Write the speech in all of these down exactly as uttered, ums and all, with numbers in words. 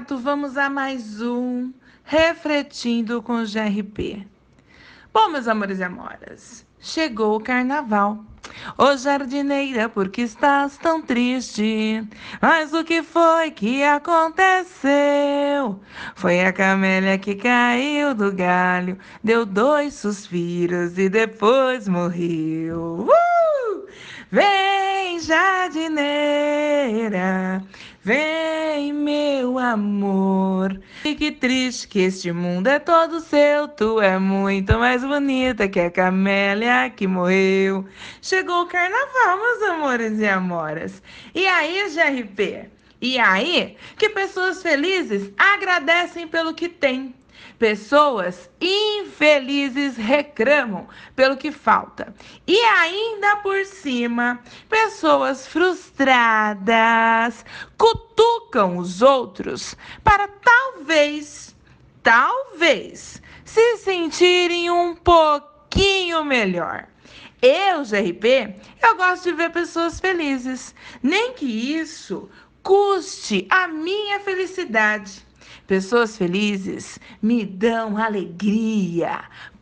gato, vamos a mais um Refletindo com G R P. Bom, meus amores e amoras, chegou o carnaval. Ô jardineira, por que estás tão triste? Mas o que foi que aconteceu? Foi a camélia que caiu do galho, deu dois suspiros e depois morreu. Uh! Vem, jardineira, vem, meu amor. Fique triste que este mundo é todo seu. Tu é muito mais bonita que a camélia que morreu. Chegou o carnaval, meus amores e amoras. E aí, G R P? E aí que pessoas felizes agradecem pelo que têm. Pessoas infelizes reclamam pelo que falta. E ainda por cima, pessoas frustradas cutucam os outros para talvez, talvez, se sentirem um pouquinho melhor. Eu, G R P, eu gosto de ver pessoas felizes, nem que isso custe a minha felicidade. Pessoas felizes me dão alegria,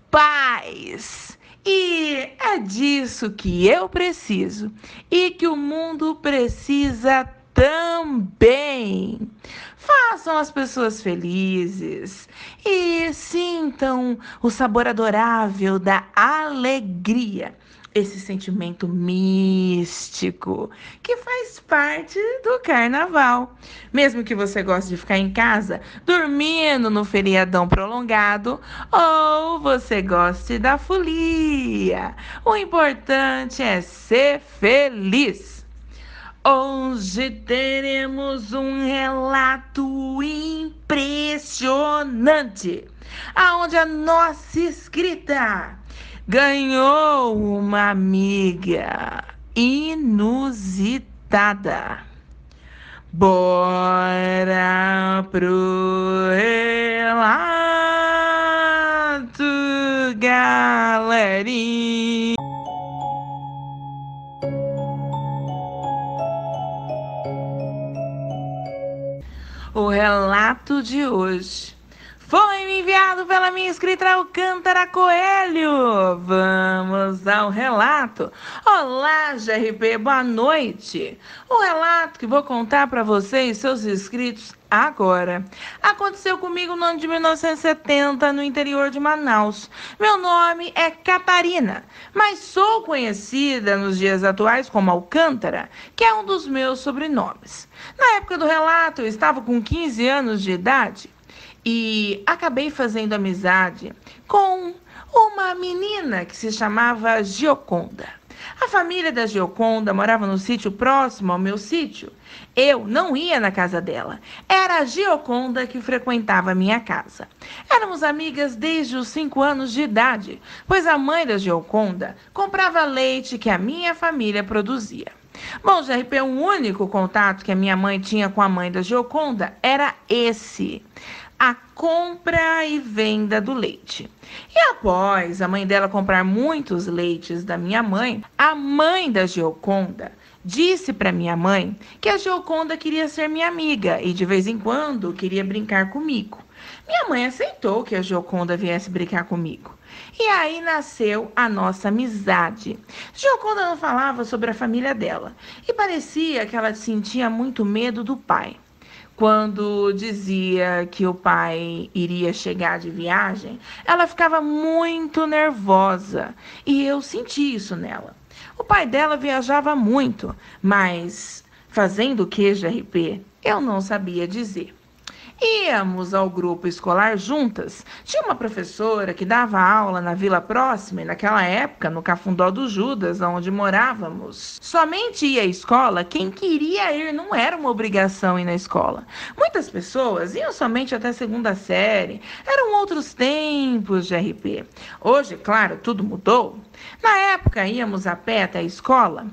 paz, e é disso que eu preciso e que o mundo precisa também. Façam as pessoas felizes e sintam o sabor adorável da alegria, esse sentimento místico que faz parte do carnaval. Mesmo que você goste de ficar em casa, dormindo no feriadão prolongado, ou você goste da folia, o importante é ser feliz. Hoje teremos um relato impressionante, aonde a nossa escrita ganhou uma amiga inusitada. Bora pro relato, galerinha! O relato de hoje foi enviado pela minha escrita Alcântara Coelho. Vamos ao relato. Olá, G R P, boa noite. O relato que vou contar para vocês, seus inscritos, agora, aconteceu comigo no ano de mil novecentos e setenta, no interior de Manaus. Meu nome é Catarina, mas sou conhecida nos dias atuais como Alcântara, que é um dos meus sobrenomes. Na época do relato, eu estava com quinze anos de idade e acabei fazendo amizade com uma menina que se chamava Gioconda. A família da Gioconda morava no sítio próximo ao meu sítio. Eu não ia na casa dela. Era a Gioconda que frequentava a minha casa. Éramos amigas desde os cinco anos de idade, pois a mãe da Gioconda comprava leite que a minha família produzia. Bom, G R P, o único contato que a minha mãe tinha com a mãe da Gioconda era esse: a compra e venda do leite. E após a mãe dela comprar muitos leites da minha mãe, a mãe da Gioconda disse para minha mãe que a Gioconda queria ser minha amiga e de vez em quando queria brincar comigo. Minha mãe aceitou que a Gioconda viesse brincar comigo. E aí nasceu a nossa amizade. Gioconda não falava sobre a família dela e parecia que ela sentia muito medo do pai. Quando dizia que o pai iria chegar de viagem, ela ficava muito nervosa e eu senti isso nela. O pai dela viajava muito, mas fazendo o que, G R P, eu não sabia dizer. Íamos ao grupo escolar juntas. Tinha uma professora que dava aula na vila próxima e naquela época, no Cafundó do Judas, onde morávamos, somente ia à escola quem queria ir, não era uma obrigação ir na escola. Muitas pessoas iam somente até segunda série. Eram outros tempos, G R P. Hoje, claro, tudo mudou. Na época, íamos a pé até a escola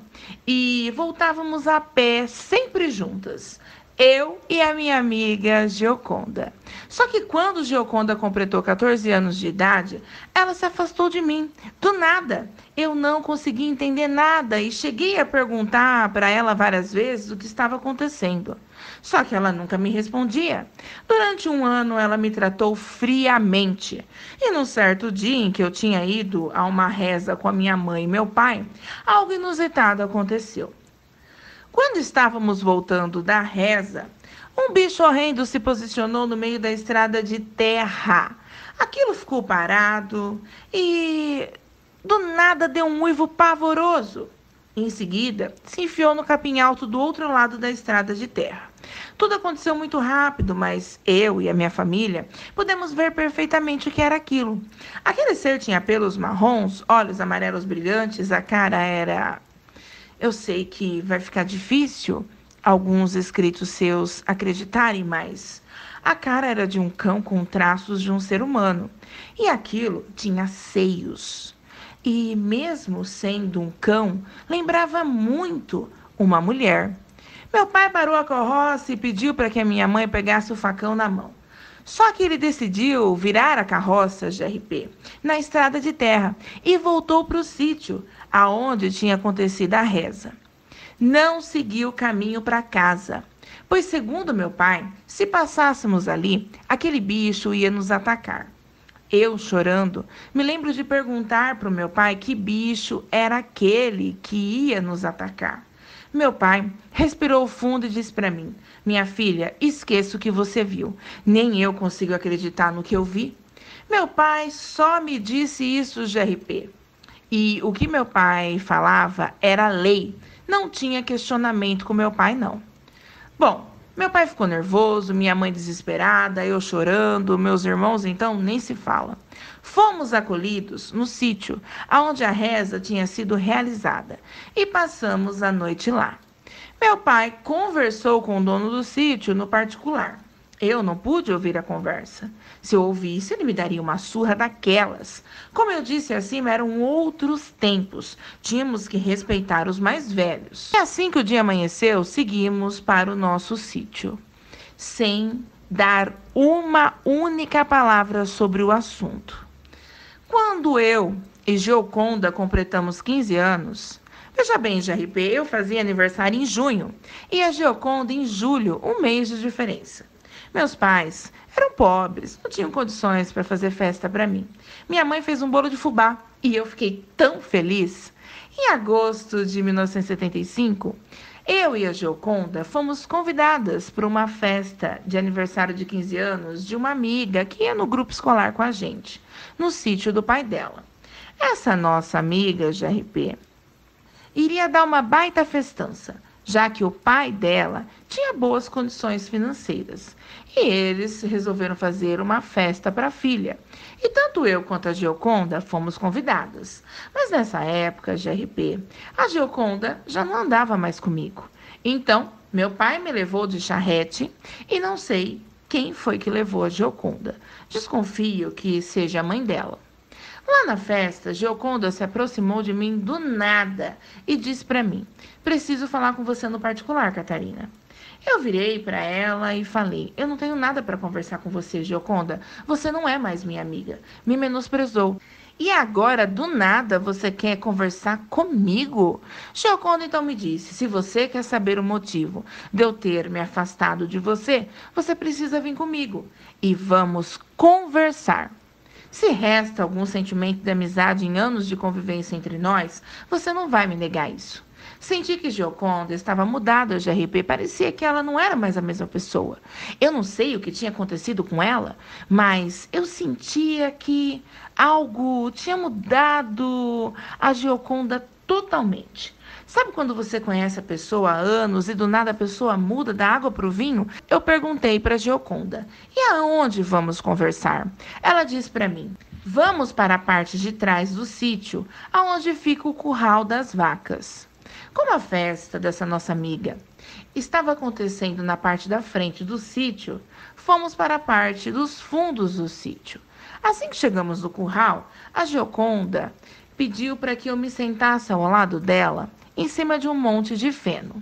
e voltávamos a pé sempre juntas. eu e a minha amiga Gioconda. Só que quando Gioconda completou quatorze anos de idade, ela se afastou de mim, do nada. Eu não consegui entender nada e cheguei a perguntar para ela várias vezes o que estava acontecendo. Só que ela nunca me respondia. Durante um ano, ela me tratou friamente. E num certo dia em que eu tinha ido a uma reza com a minha mãe e meu pai, algo inusitado aconteceu. Quando estávamos voltando da reza, um bicho horrendo se posicionou no meio da estrada de terra. Aquilo ficou parado e, do nada, deu um uivo pavoroso. Em seguida, se enfiou no capim alto do outro lado da estrada de terra. Tudo aconteceu muito rápido, mas eu e a minha família pudemos ver perfeitamente o que era aquilo. Aquele ser tinha pelos marrons, olhos amarelos brilhantes, a cara era... Eu sei que vai ficar difícil alguns escritos seus acreditarem, mas a cara era de um cão com traços de um ser humano. E aquilo tinha seios. E mesmo sendo um cão, lembrava muito uma mulher. Meu pai parou a carroça e pediu para que a minha mãe pegasse o facão na mão. Só que ele decidiu virar a carroça G R P na estrada de terra e voltou para o sítio aonde tinha acontecido a reza. Não seguiu o caminho para casa, pois, segundo meu pai, se passássemos ali, aquele bicho ia nos atacar. Eu, chorando, me lembro de perguntar para o meu pai que bicho era aquele que ia nos atacar. Meu pai respirou fundo e disse para mim: minha filha, esqueça o que você viu. Nem eu consigo acreditar no que eu vi. Meu pai só me disse isso, G R P. E o que meu pai falava era lei. Não tinha questionamento com meu pai, não. Bom, meu pai ficou nervoso, minha mãe desesperada, eu chorando, meus irmãos, então, nem se fala. Fomos acolhidos no sítio, onde a reza tinha sido realizada, e passamos a noite lá. Meu pai conversou com o dono do sítio no particular. Eu não pude ouvir a conversa. Se eu ouvisse, ele me daria uma surra daquelas. Como eu disse acima, eram outros tempos. Tínhamos que respeitar os mais velhos. E assim que o dia amanheceu, seguimos para o nosso sítio, sem dar uma única palavra sobre o assunto. Quando eu e Gioconda completamos quinze anos... Veja bem, G R P, eu fazia aniversário em junho e a Gioconda em julho, um mês de diferença. Meus pais eram pobres, não tinham condições para fazer festa para mim. Minha mãe fez um bolo de fubá e eu fiquei tão feliz. Em agosto de mil novecentos e setenta e cinco, eu e a Gioconda fomos convidadas para uma festa de aniversário de quinze anos de uma amiga que ia no grupo escolar com a gente, no sítio do pai dela. Essa nossa amiga, G R P, iria dar uma baita festança, já que o pai dela tinha boas condições financeiras. E eles resolveram fazer uma festa para a filha. E tanto eu quanto a Gioconda fomos convidadas. Mas nessa época, G R P, a Gioconda já não andava mais comigo. Então, meu pai me levou de charrete e não sei quem foi que levou a Gioconda. Desconfio que seja a mãe dela. Lá na festa, Gioconda se aproximou de mim do nada e disse para mim: preciso falar com você no particular, Catarina. Eu virei para ela e falei: eu não tenho nada para conversar com você, Gioconda. Você não é mais minha amiga. Me menosprezou. E agora, do nada, você quer conversar comigo? Gioconda então me disse: se você quer saber o motivo de eu ter me afastado de você, você precisa vir comigo e vamos conversar. Se resta algum sentimento de amizade em anos de convivência entre nós, você não vai me negar isso. Senti que Gioconda estava mudada, G R P, parecia que ela não era mais a mesma pessoa. Eu não sei o que tinha acontecido com ela, mas eu sentia que algo tinha mudado a Gioconda totalmente. Sabe quando você conhece a pessoa há anos e do nada a pessoa muda da água para o vinho? Eu perguntei para a Gioconda: e aonde vamos conversar? Ela disse para mim: vamos para a parte de trás do sítio, aonde fica o curral das vacas. Como a festa dessa nossa amiga estava acontecendo na parte da frente do sítio, fomos para a parte dos fundos do sítio. Assim que chegamos no curral, a Gioconda pediu para que eu me sentasse ao lado dela, em cima de um monte de feno.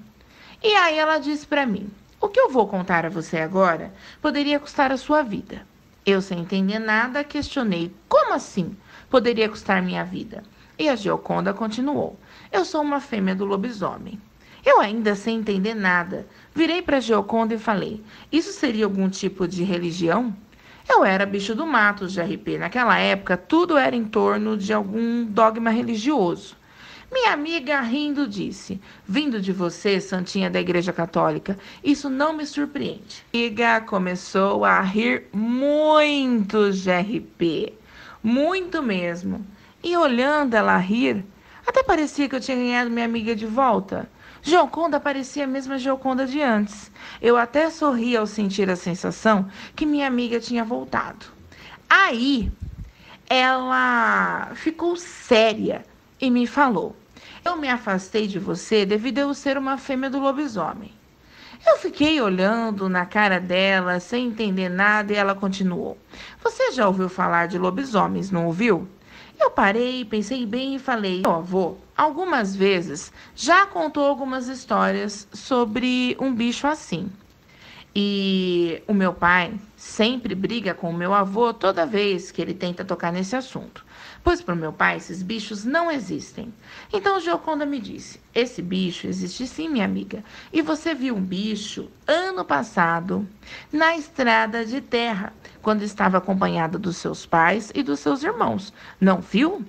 E aí ela disse para mim: O que eu vou contar a você agora poderia custar a sua vida. Eu, sem entender nada, questionei: como assim poderia custar minha vida? E a Gioconda continuou: eu sou uma fêmea do lobisomem. Eu, ainda sem entender nada, virei para a Gioconda e falei: isso seria algum tipo de religião? Eu era bicho do mato, G R P. Naquela época, tudo era em torno de algum dogma religioso. Minha amiga, rindo, disse: vindo de você, santinha da Igreja Católica, isso não me surpreende. A amiga começou a rir muito, G R P. Muito mesmo. E olhando ela rir, até parecia que eu tinha ganhado minha amiga de volta. Gioconda parecia a mesma Gioconda de antes. Eu até sorri ao sentir a sensação que minha amiga tinha voltado. Aí, ela ficou séria e me falou: eu me afastei de você devido a eu ser uma fêmea do lobisomem. Eu fiquei olhando na cara dela, sem entender nada, e ela continuou: você já ouviu falar de lobisomens, não ouviu? Eu parei, pensei bem e falei: meu avô, algumas vezes, já contou algumas histórias sobre um bicho assim. E o meu pai sempre briga com o meu avô toda vez que ele tenta tocar nesse assunto, pois para o meu pai esses bichos não existem. Então Gioconda me disse: esse bicho existe sim, minha amiga, e você viu um bicho ano passado na estrada de terra, quando estava acompanhada dos seus pais e dos seus irmãos, não viu?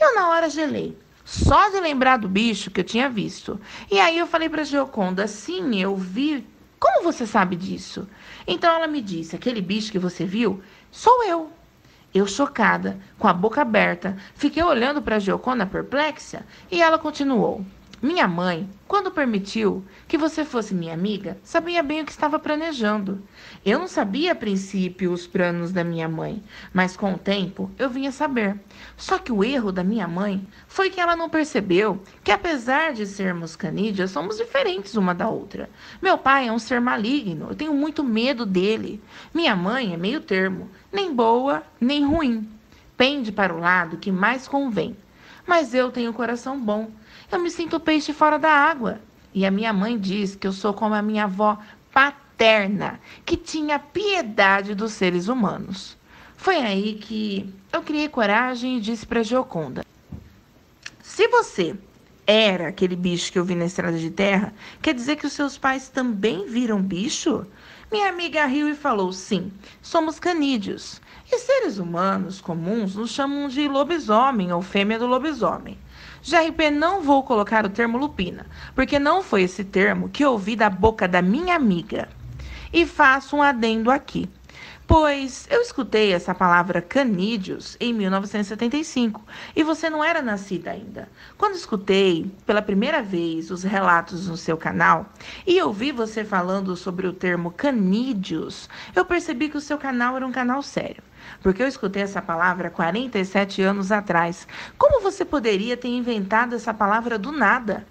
Eu na hora gelei, só de lembrar do bicho que eu tinha visto. E aí eu falei para Gioconda: sim, eu vi. Como você sabe disso? Então ela me disse: aquele bicho que você viu, sou eu. Eu, chocada, com a boca aberta, fiquei olhando para a Gioconda perplexa, e ela continuou: minha mãe, quando permitiu que você fosse minha amiga, sabia bem o que estava planejando. Eu não sabia a princípio os planos da minha mãe, mas com o tempo eu vinha saber. Só que o erro da minha mãe foi que ela não percebeu que, apesar de sermos canídeas, somos diferentes uma da outra. Meu pai é um ser maligno, eu tenho muito medo dele. Minha mãe é meio termo, nem boa nem ruim. Pende para o lado que mais convém. Mas eu tenho um coração bom. Eu me sinto peixe fora da água. E a minha mãe diz que eu sou como a minha avó paterna, que tinha piedade dos seres humanos. Foi aí que eu criei coragem e disse para Gioconda: se você era aquele bicho que eu vi na estrada de terra, quer dizer que os seus pais também viram bicho? Minha amiga riu e falou: sim, somos canídeos. E seres humanos comuns nos chamam de lobisomem ou fêmea do lobisomem. G R P, não vou colocar o termo lupina, porque não foi esse termo que ouvi da boca da minha amiga. E faço um adendo aqui, pois eu escutei essa palavra canídeos em mil novecentos e setenta e cinco e você não era nascida ainda. Quando escutei pela primeira vez os relatos no seu canal e ouvi você falando sobre o termo canídeos, eu percebi que o seu canal era um canal sério. Porque eu escutei essa palavra quarenta e sete anos atrás. Como você poderia ter inventado essa palavra do nada?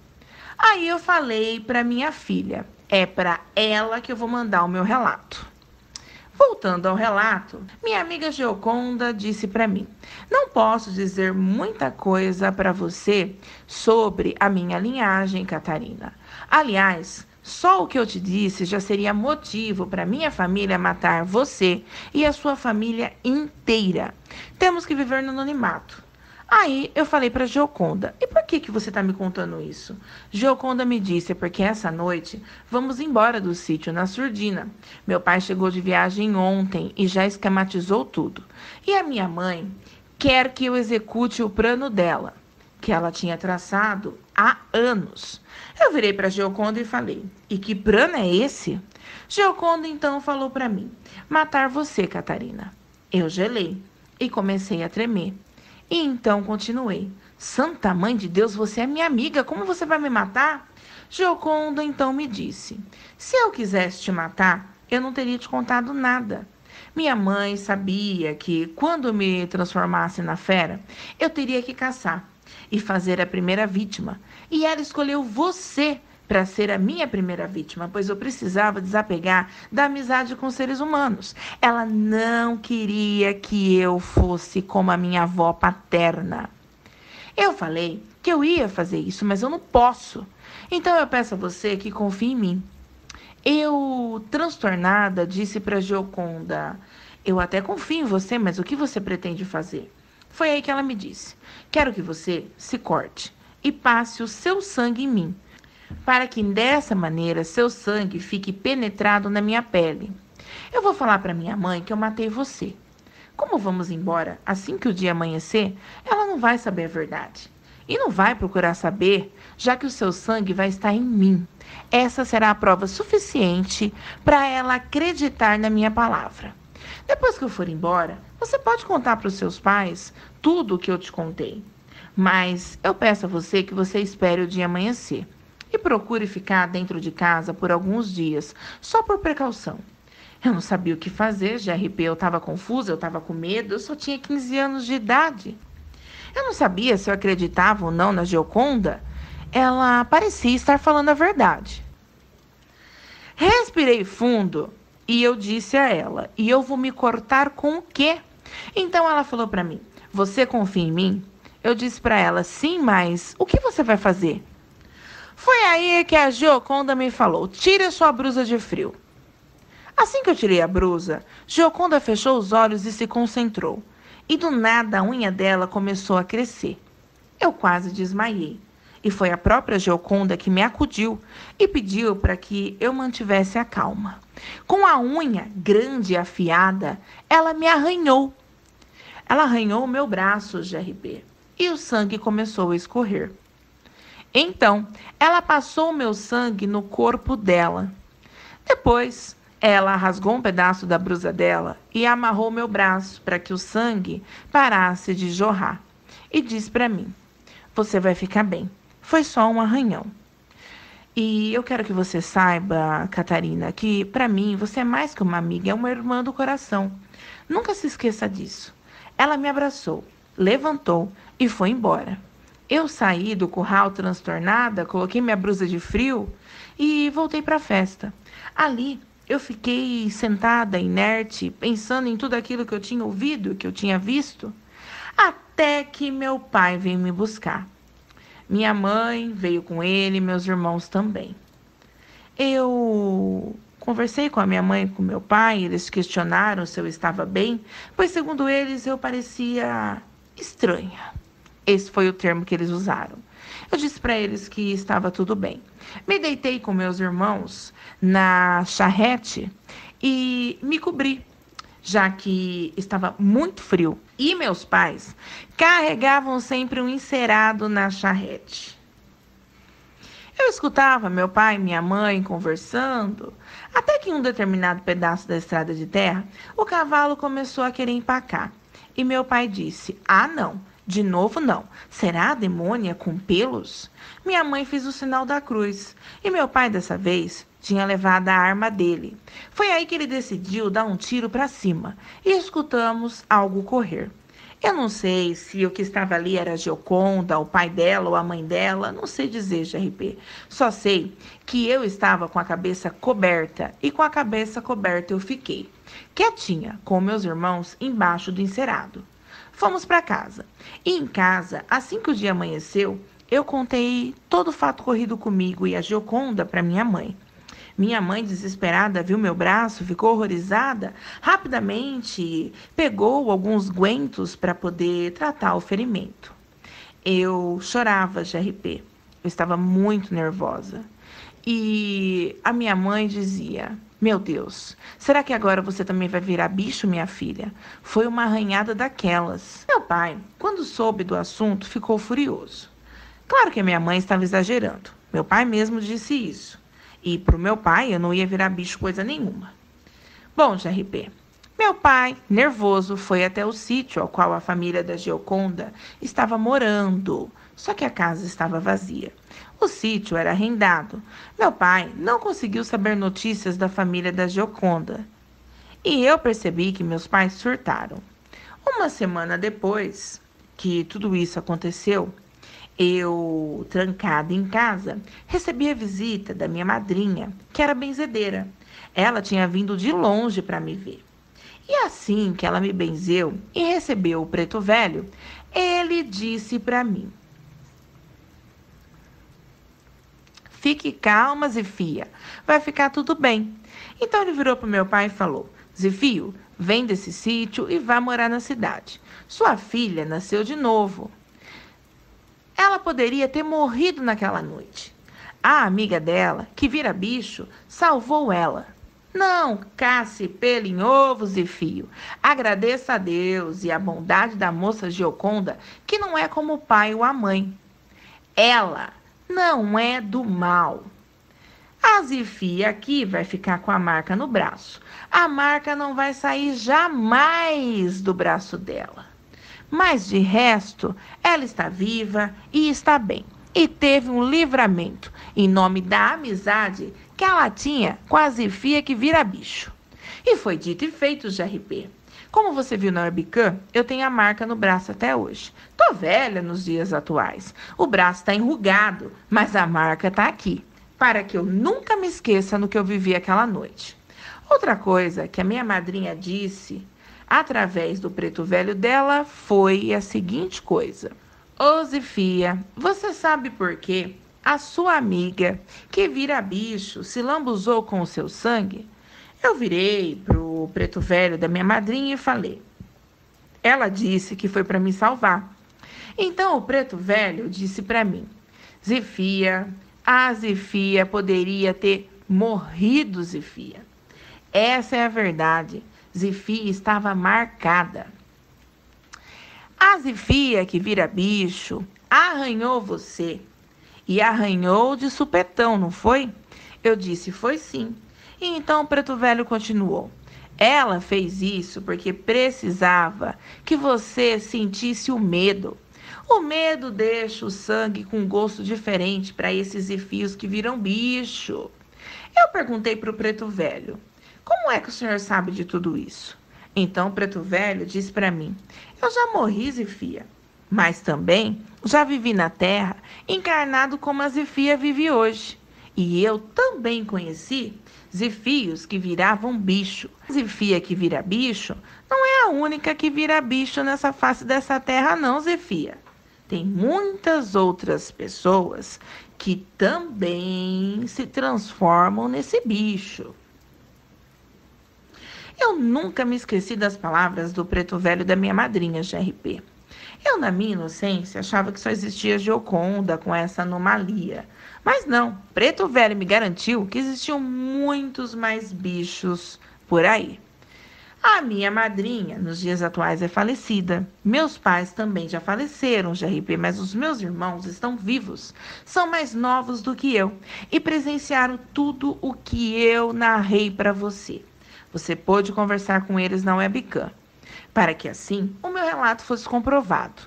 Aí eu falei para minha filha: é para ela que eu vou mandar o meu relato. Voltando ao relato, minha amiga Gioconda disse para mim: não posso dizer muita coisa para você sobre a minha linhagem, Catarina. Aliás, só o que eu te disse já seria motivo para minha família matar você e a sua família inteira. Temos que viver no anonimato. Aí eu falei para Gioconda: e por que que você está me contando isso? Gioconda me disse: é porque essa noite vamos embora do sítio na Surdina. Meu pai chegou de viagem ontem e já esquematizou tudo. E a minha mãe quer que eu execute o plano dela, que ela tinha traçado há anos. Eu virei para Gioconda e falei: e que plano é esse? Gioconda então falou para mim: matar você, Catarina. Eu gelei e comecei a tremer. E então continuei: Santa Mãe de Deus, você é minha amiga, como você vai me matar? Gioconda então me disse: se eu quisesse te matar, eu não teria te contado nada. Minha mãe sabia que quando me transformasse na fera, eu teria que caçar e fazer a primeira vítima. E ela escolheu você para ser a minha primeira vítima, pois eu precisava desapegar da amizade com seres humanos. Ela não queria que eu fosse como a minha avó paterna. Eu falei que eu ia fazer isso, mas eu não posso. Então eu peço a você que confie em mim. Eu, transtornada, disse para Gioconda: eu até confio em você, mas o que você pretende fazer? Foi aí que ela me disse: quero que você se corte e passe o seu sangue em mim, para que dessa maneira seu sangue fique penetrado na minha pele. Eu vou falar para minha mãe que eu matei você. Como vamos embora assim que o dia amanhecer, ela não vai saber a verdade. E não vai procurar saber, já que o seu sangue vai estar em mim. Essa será a prova suficiente para ela acreditar na minha palavra. Depois que eu for embora, você pode contar para os seus pais tudo o que eu te contei. Mas eu peço a você que você espere o dia amanhecer e procure ficar dentro de casa por alguns dias, só por precaução. Eu não sabia o que fazer, G R P, eu estava confusa, eu estava com medo, eu só tinha quinze anos de idade. Eu não sabia se eu acreditava ou não na Gioconda. Ela parecia estar falando a verdade. Respirei fundo e eu disse a ela: e eu vou me cortar com o quê? Então ela falou para mim: você confia em mim? Eu disse para ela: sim, mas o que você vai fazer? Foi aí que a Gioconda me falou: tire a sua blusa de frio. Assim que eu tirei a blusa, Gioconda fechou os olhos e se concentrou. E do nada a unha dela começou a crescer. Eu quase desmaiei. E foi a própria Gioconda que me acudiu e pediu para que eu mantivesse a calma. Com a unha grande e afiada, ela me arranhou. Ela arranhou o meu braço, G R P, e o sangue começou a escorrer. Então, ela passou o meu sangue no corpo dela. Depois, ela rasgou um pedaço da blusa dela e amarrou meu braço para que o sangue parasse de jorrar. E disse para mim: você vai ficar bem. Foi só um arranhão. E eu quero que você saiba, Catarina, que para mim você é mais que uma amiga, é uma irmã do coração. Nunca se esqueça disso. Ela me abraçou, levantou e foi embora. Eu saí do curral transtornada, coloquei minha blusa de frio e voltei para a festa. Ali, eu fiquei sentada, inerte, pensando em tudo aquilo que eu tinha ouvido, que eu tinha visto, até que meu pai veio me buscar. Minha mãe veio com ele, meus irmãos também. Eu conversei com a minha mãe e com meu pai, eles questionaram se eu estava bem, pois, segundo eles, eu parecia estranha. Esse foi o termo que eles usaram. Eu disse para eles que estava tudo bem. Me deitei com meus irmãos na charrete e me cobri, já que estava muito frio. E meus pais carregavam sempre um encerado na charrete. Eu escutava meu pai e minha mãe conversando, até que em um determinado pedaço da estrada de terra, o cavalo começou a querer empacar. E meu pai disse: ah, não. De novo, não. Será a demônia com pelos? Minha mãe fez o sinal da cruz. E meu pai, dessa vez, tinha levado a arma dele. Foi aí que ele decidiu dar um tiro para cima. E escutamos algo correr. Eu não sei se o que estava ali era a Gioconda, o pai dela ou a mãe dela. Não sei dizer, G R P. Só sei que eu estava com a cabeça coberta. E com a cabeça coberta eu fiquei, quietinha, com meus irmãos embaixo do encerado. Fomos para casa. E em casa, assim que o dia amanheceu, eu contei todo o fato corrido comigo e a Gioconda para minha mãe. Minha mãe, desesperada, viu meu braço, ficou horrorizada. Rapidamente pegou alguns guentos para poder tratar o ferimento. Eu chorava, G R P. Eu estava muito nervosa. E a minha mãe dizia: meu Deus, será que agora você também vai virar bicho, minha filha? Foi uma arranhada daquelas. Meu pai, quando soube do assunto, ficou furioso. Claro que a minha mãe estava exagerando. Meu pai mesmo disse isso. E para o meu pai, eu não ia virar bicho coisa nenhuma. Bom, G R P, meu pai, nervoso, foi até o sítio ao qual a família da Gioconda estava morando. Só que a casa estava vazia. O sítio era arrendado. Meu pai não conseguiu saber notícias da família da Gioconda. E eu percebi que meus pais surtaram. Uma semana depois que tudo isso aconteceu, eu, trancada em casa, recebi a visita da minha madrinha, que era benzedeira. Ela tinha vindo de longe para me ver. E assim que ela me benzeu e recebeu o preto velho, ele disse para mim: Fique calma, Zefia. Vai ficar tudo bem. Então ele virou para o meu pai e falou: Zefio, vem desse sítio e vá morar na cidade. Sua filha nasceu de novo. Ela poderia ter morrido naquela noite. A amiga dela, que vira bicho, salvou ela. Não casse pelo em ovo, Zefio. Agradeça a Deus e a bondade da moça Gioconda, que não é como o pai ou a mãe. Ela não é do mal. A Zefia aqui vai ficar com a marca no braço. A marca não vai sair jamais do braço dela. Mas, de resto, ela está viva e está bem. E teve um livramento, em nome da amizade que ela tinha com a Zefia que vira bicho. E foi dito e feito, G R P. Como você viu na webcam, eu tenho a marca no braço até hoje. Tô velha nos dias atuais. O braço está enrugado, mas a marca está aqui, para que eu nunca me esqueça no que eu vivi aquela noite. Outra coisa que a minha madrinha disse, através do preto velho dela, foi a seguinte coisa. Ô Zefia, você sabe por quê? A sua amiga, que vira bicho, se lambuzou com o seu sangue? Eu virei pro preto velho da minha madrinha e falei. Ela disse que foi para me salvar. Então o preto velho disse para mim, Zefia... A Zefia poderia ter morrido, Zefia. Essa é a verdade. Zefia estava marcada. A Zefia, que vira bicho, arranhou você. E arranhou de supetão, não foi? Eu disse, foi sim. E então o preto velho continuou. Ela fez isso porque precisava que você sentisse o medo. O medo deixa o sangue com um gosto diferente para esses zefios que viram bicho. Eu perguntei para o preto velho, como é que o senhor sabe de tudo isso? Então o preto velho disse para mim, eu já morri, Zefia, mas também já vivi na terra encarnado como a Zefia vive hoje. E eu também conheci zefios que viravam bicho. A Zefia que vira bicho não é a única que vira bicho nessa face dessa terra não, Zefia. Tem muitas outras pessoas que também se transformam nesse bicho. Eu nunca me esqueci das palavras do preto velho da minha madrinha, G R P. Eu, na minha inocência, achava que só existia Gioconda com essa anomalia. Mas não, preto velho me garantiu que existiam muitos mais bichos por aí. A minha madrinha, nos dias atuais, é falecida. Meus pais também já faleceram, G R P, mas os meus irmãos estão vivos. São mais novos do que eu e presenciaram tudo o que eu narrei para você. Você pôde conversar com eles na webcam, para que assim o meu relato fosse comprovado.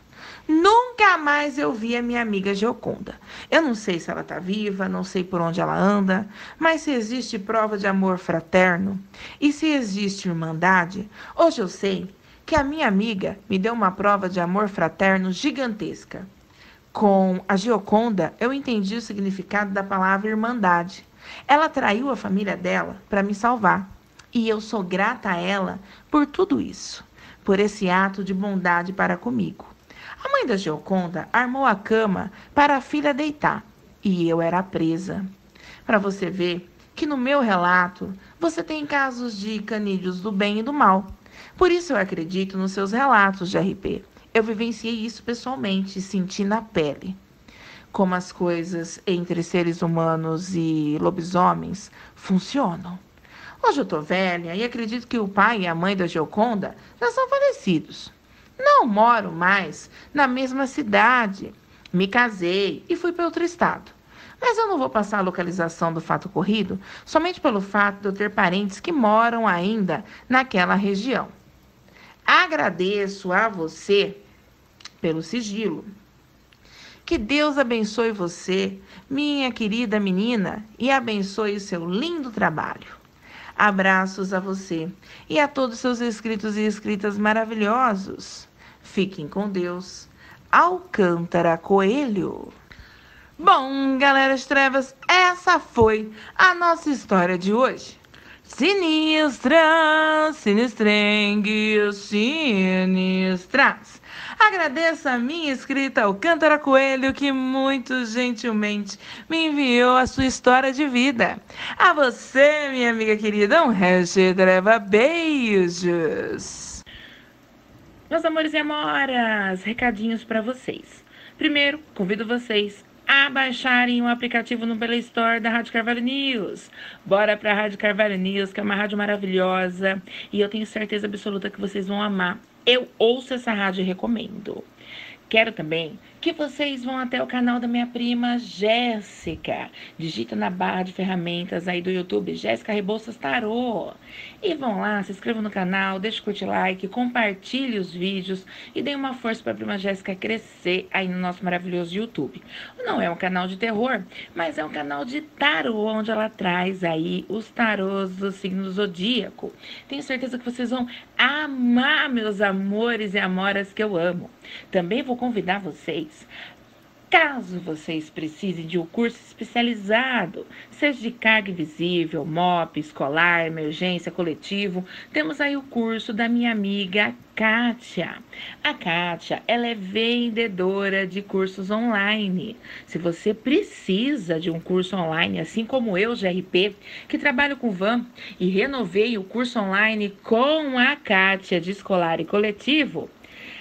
Nunca mais eu vi a minha amiga Gioconda. Eu não sei se ela está viva, não sei por onde ela anda, mas se existe prova de amor fraterno e se existe irmandade, hoje eu sei que a minha amiga me deu uma prova de amor fraterno gigantesca. Com a Gioconda, eu entendi o significado da palavra irmandade. Ela traiu a família dela para me salvar e eu sou grata a ela por tudo isso, por esse ato de bondade para comigo. A mãe da Gioconda armou a cama para a filha deitar e eu era presa. Para você ver que no meu relato você tem casos de canídeos do bem e do mal. Por isso eu acredito nos seus relatos de R P. Eu vivenciei isso pessoalmente e senti na pele. Como as coisas entre seres humanos e lobisomens funcionam. Hoje eu tô velha e acredito que o pai e a mãe da Gioconda já são falecidos. Não moro mais na mesma cidade, me casei e fui para outro estado. Mas eu não vou passar a localização do fato ocorrido somente pelo fato de eu ter parentes que moram ainda naquela região. Agradeço a você pelo sigilo. Que Deus abençoe você, minha querida menina, e abençoe o seu lindo trabalho. Abraços a você e a todos seus inscritos e inscritas maravilhosos. Fiquem com Deus. Alcântara Coelho. Bom, galera de trevas, essa foi a nossa história de hoje. Sinistras, sinistrengues, sinistras. Agradeço a minha escrita Alcântara Coelho, que muito gentilmente me enviou a sua história de vida. A você, minha amiga querida, um hashtag leva beijos. Meus amores e amoras, recadinhos para vocês. Primeiro, convido vocês a baixarem o aplicativo no Play Store da Rádio Carvalho News. Bora pra Rádio Carvalho News, que é uma rádio maravilhosa e eu tenho certeza absoluta que vocês vão amar. Eu ouço essa rádio e recomendo. Quero também que vocês vão até o canal da minha prima Jéssica. Digita na barra de ferramentas aí do YouTube, Jéssica Rebouças Tarô. E vão lá, se inscrevam no canal, deixa o curtir, like, compartilhe os vídeos e deem uma força para a prima Jéssica crescer aí no nosso maravilhoso YouTube. Não é um canal de terror, mas é um canal de tarô, onde ela traz aí os tarôs do signo zodíaco. Tenho certeza que vocês vão amar, meus amores e amoras que eu amo. Também vou convidar vocês, caso vocês precisem de um curso especializado, seja de carga invisível, M O P, escolar, emergência, coletivo, temos aí o curso da minha amiga Kátia. A Kátia, ela é vendedora de cursos online. Se você precisa de um curso online, assim como eu, G R P, que trabalho com V A M e renovei o curso online com a Kátia de escolar e coletivo,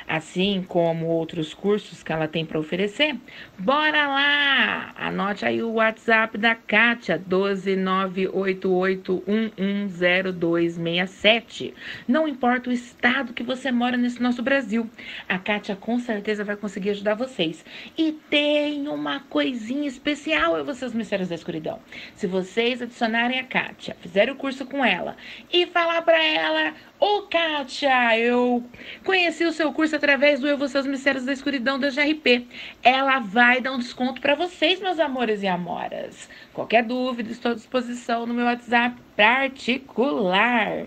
assim como outros cursos que ela tem para oferecer, bora lá! Anote aí o WhatsApp da Kátia, um dois nove oito oito um um zero dois seis sete. Não importa o estado que você mora nesse nosso Brasil, a Kátia com certeza vai conseguir ajudar vocês. E tem uma coisinha especial aí, vocês mistérios da escuridão. Se vocês adicionarem a Kátia, fizerem o curso com ela e falar para ela: ô, Kátia, eu conheci o seu curso através do Eu Vocês Mistérios da Escuridão da G R P. Ela vai dar um desconto para vocês, meus amores e amoras. Qualquer dúvida, estou à disposição no meu WhatsApp particular.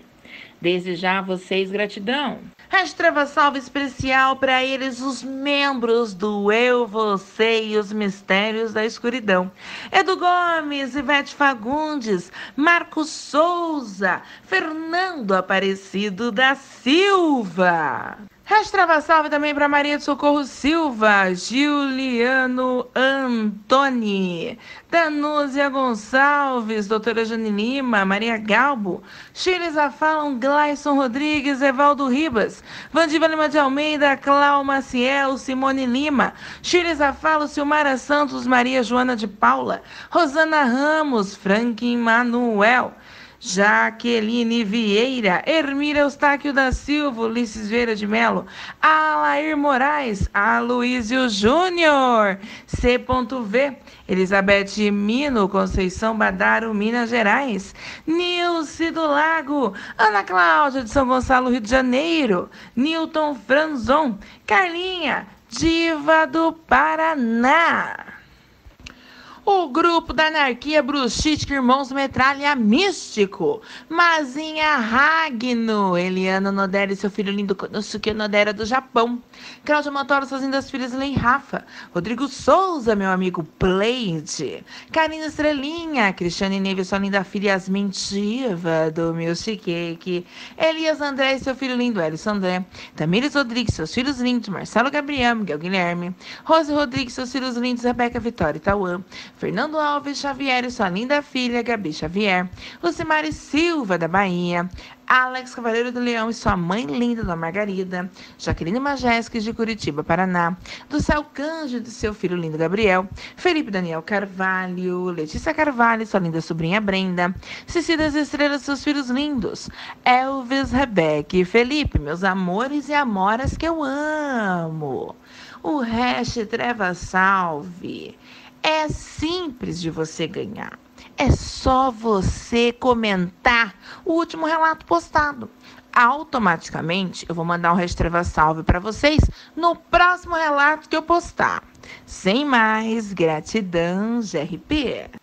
Desde já, a vocês, gratidão. Hashtag salve especial para eles, os membros do Eu, Você e os Mistérios da Escuridão. Edu Gomes, Ivete Fagundes, Marcos Souza, Fernando Aparecido da Silva. Hashtag salve também para Maria de Socorro Silva, Giuliano Antoni, Danúzia Gonçalves, doutora Jane Lima, Maria Galbo, Chiles Afalam, Glayson Rodrigues, Evaldo Ribas, Vandiva Lima de Almeida, Clau Maciel, Simone Lima, Chiles Afalo, Silmara Santos, Maria Joana de Paula, Rosana Ramos, Franklin Manuel, Jaqueline Vieira, Hermira Eustáquio da Silva, Ulisses Vieira de Melo, Alair Moraes, Aloísio Júnior, C V, Elizabeth Mino, Conceição Badaro, Minas Gerais, Nilce do Lago, Ana Cláudia de São Gonçalo, Rio de Janeiro, Nilton Franzon, Carlinha, Diva do Paraná. O grupo da anarquia Bruxítica Irmãos Metralha Místico, Mazinha Ragno, Eliana Nodera e seu filho lindo Konosuke Nodera do Japão, Cláudia Montoro, sozinho das filhas Lei Rafa, Rodrigo Souza, meu amigo Pleide, Karina Estrelinha, Cristiane Neves, sua linda filha Yasmin Diva do Milchiqueque, Elias André e seu filho lindo Elis André, Tamires Rodrigues, seus filhos lindos Marcelo Gabriel, Miguel Guilherme, Rose Rodrigues, seus filhos lindos Rebeca Vitória Itauã, Fernando Alves Xavier e sua linda filha Gabi Xavier, Lucimari Silva da Bahia, Alex Cavaleiro do Leão e sua mãe linda, Dona Margarida, Jaqueline Majesques de Curitiba, Paraná, do Céu Cândido e seu filho lindo Gabriel, Felipe Daniel Carvalho, Letícia Carvalho e sua linda sobrinha Brenda, Cici das Estrelas, seus filhos lindos Elvis, Rebeca e Felipe, meus amores e amoras que eu amo. O hashtag Treva Salve é simples de você ganhar. É só você comentar o último relato postado. Automaticamente, eu vou mandar um hashtag salve para vocês no próximo relato que eu postar. Sem mais, gratidão, G R P.